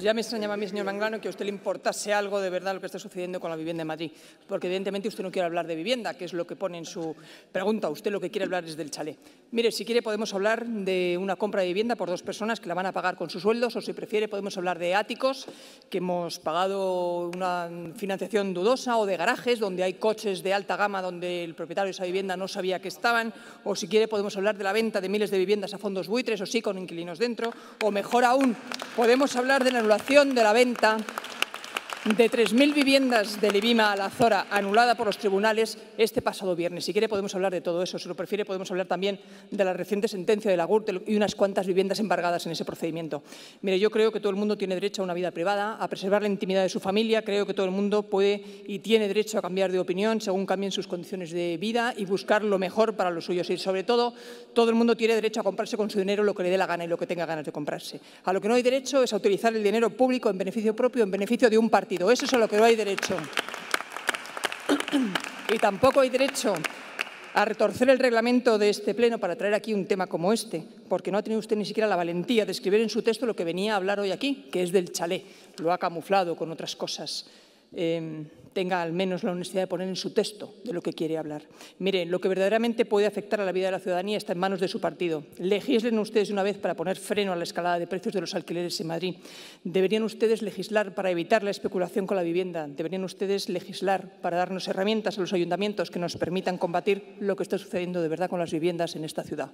Ya me extrañaba a mí, señor Manglano, que a usted le importase algo de verdad lo que está sucediendo con la vivienda en Madrid, porque evidentemente usted no quiere hablar de vivienda, que es lo que pone en su pregunta. Usted lo que quiere hablar es del chalet. Mire, si quiere podemos hablar de una compra de vivienda por dos personas que la van a pagar con sus sueldos, o si prefiere podemos hablar de áticos, que hemos pagado una financiación dudosa, o de garajes, donde hay coches de alta gama donde el propietario de esa vivienda no sabía que estaban, o si quiere podemos hablar de la venta de miles de viviendas a fondos buitres, o sí, con inquilinos dentro, o mejor aún, podemos hablar de la anulación de la venta de 3.000 viviendas del Ibima a la Zora, anulada por los tribunales este pasado viernes. Si quiere podemos hablar de todo eso, si lo prefiere podemos hablar también de la reciente sentencia de la Gürtel y unas cuantas viviendas embargadas en ese procedimiento. Mire, yo creo que todo el mundo tiene derecho a una vida privada, a preservar la intimidad de su familia. Creo que todo el mundo puede y tiene derecho a cambiar de opinión según cambien sus condiciones de vida y buscar lo mejor para los suyos. Y sobre todo, todo el mundo tiene derecho a comprarse con su dinero lo que le dé la gana y lo que tenga ganas de comprarse. A lo que no hay derecho es a utilizar el dinero público en beneficio propio, en beneficio de un partido. Eso es a lo que no hay derecho. Y tampoco hay derecho a retorcer el reglamento de este pleno para traer aquí un tema como este, porque no ha tenido usted ni siquiera la valentía de escribir en su texto lo que venía a hablar hoy aquí, que es del chalet. Lo ha camuflado con otras cosas. Tenga al menos la honestidad de poner en su texto de lo que quiere hablar. Mire, lo que verdaderamente puede afectar a la vida de la ciudadanía está en manos de su partido. Legislen ustedes de una vez para poner freno a la escalada de precios de los alquileres en Madrid. Deberían ustedes legislar para evitar la especulación con la vivienda. Deberían ustedes legislar para darnos herramientas a los ayuntamientos que nos permitan combatir lo que está sucediendo de verdad con las viviendas en esta ciudad.